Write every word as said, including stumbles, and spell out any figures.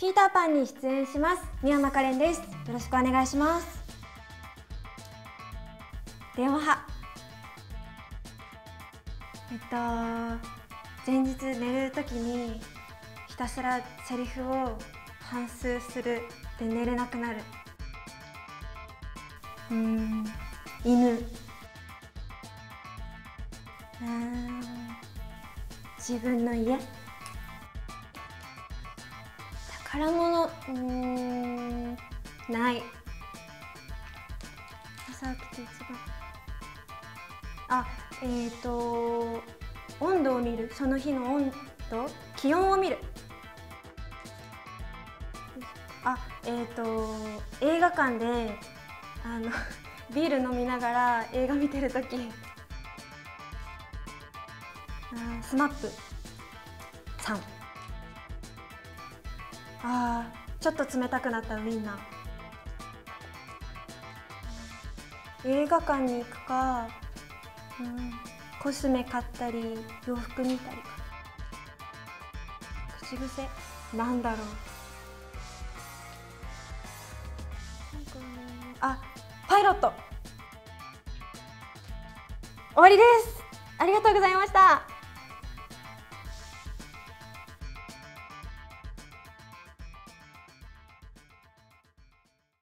ピーターパンに出演します宮間かれんです。よろしくお願いします。電話。えっと前日寝る時にひたすらセリフを反数するで寝れなくなる。うーん、犬。うーん、自分の家。宝物。うーん、ない。朝起きて一番。あ、えっと温度を見る。その日の温度、気温を見る。あ、えっと映画館であのビール飲みながら映画見てるとき。スマップさん。あー、ちょっと冷たくなったウインナー。映画館に行くか、うん、コスメ買ったり洋服見たりか。口癖なんだろう。あ、パイロット。終わりです。ありがとうございました。